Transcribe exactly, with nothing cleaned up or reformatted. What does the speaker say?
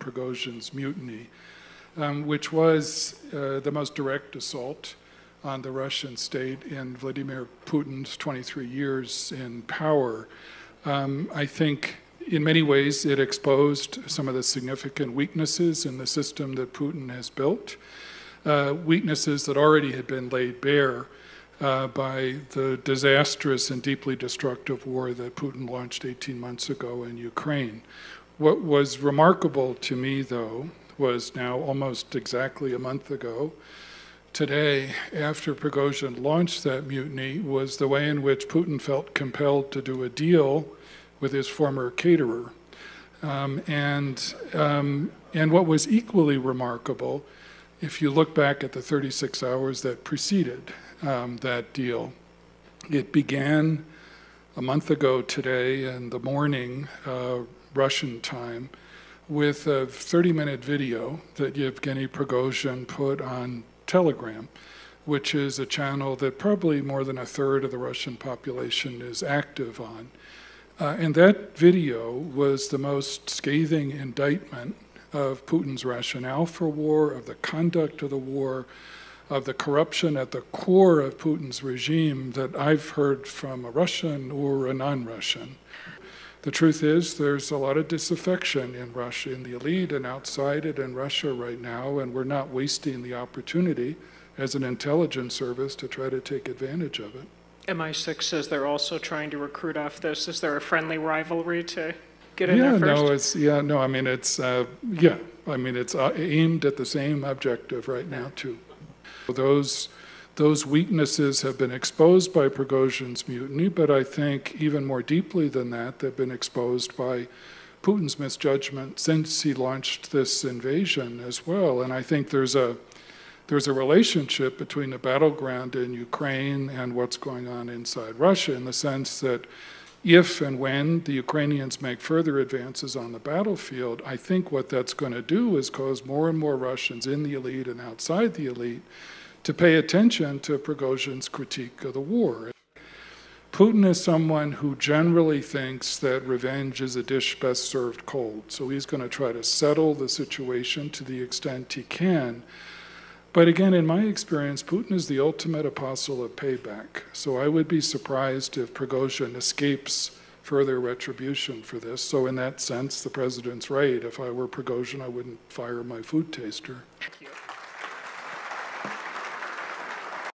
Prigozhin's mutiny, um, which was uh, the most direct assault on the Russian state in Vladimir Putin's twenty-three years in power. Um, I think in many ways it exposed some of the significant weaknesses in the system that Putin has built, uh, weaknesses that already had been laid bare uh, by the disastrous and deeply destructive war that Putin launched eighteen months ago in Ukraine. What was remarkable to me, though, was now almost exactly a month ago, today, after Prigozhin launched that mutiny, was the way in which Putin felt compelled to do a deal with his former caterer. Um, and, um, and what was equally remarkable, if you look back at the thirty-six hours that preceded um, that deal, it began a month ago today in the morning, uh, Russian time, with a thirty-minute video that Yevgeny Prigozhin put on Telegram, which is a channel that probably more than a third of the Russian population is active on. Uh, and that video was the most scathing indictment of Putin's rationale for war, of the conduct of the war, of the corruption at the core of Putin's regime that I've heard from a Russian or a non-Russian. The truth is, there's a lot of disaffection in Russia, in the elite and outside it in Russia right now, and we're not wasting the opportunity as an intelligence service to try to take advantage of it. M I six says they're also trying to recruit off this. Is there a friendly rivalry to get in yeah, there first? No, it's, yeah, no, I mean, it's, uh, yeah, I mean, it's aimed at the same objective right now, too. Those Those weaknesses have been exposed by Prigozhin's mutiny, but I think even more deeply than that, they've been exposed by Putin's misjudgment since he launched this invasion as well. And I think there's a, there's a relationship between the battleground in Ukraine and what's going on inside Russia, in the sense that if and when the Ukrainians make further advances on the battlefield, I think what that's going to do is cause more and more Russians in the elite and outside the elite to pay attention to Prigozhin's critique of the war. Putin is someone who generally thinks that revenge is a dish best served cold, so he's going to try to settle the situation to the extent he can. But again, in my experience, Putin is the ultimate apostle of payback, so I would be surprised if Prigozhin escapes further retribution for this. So in that sense, the president's right. If I were Prigozhin, I wouldn't fire my food taster. Thank you.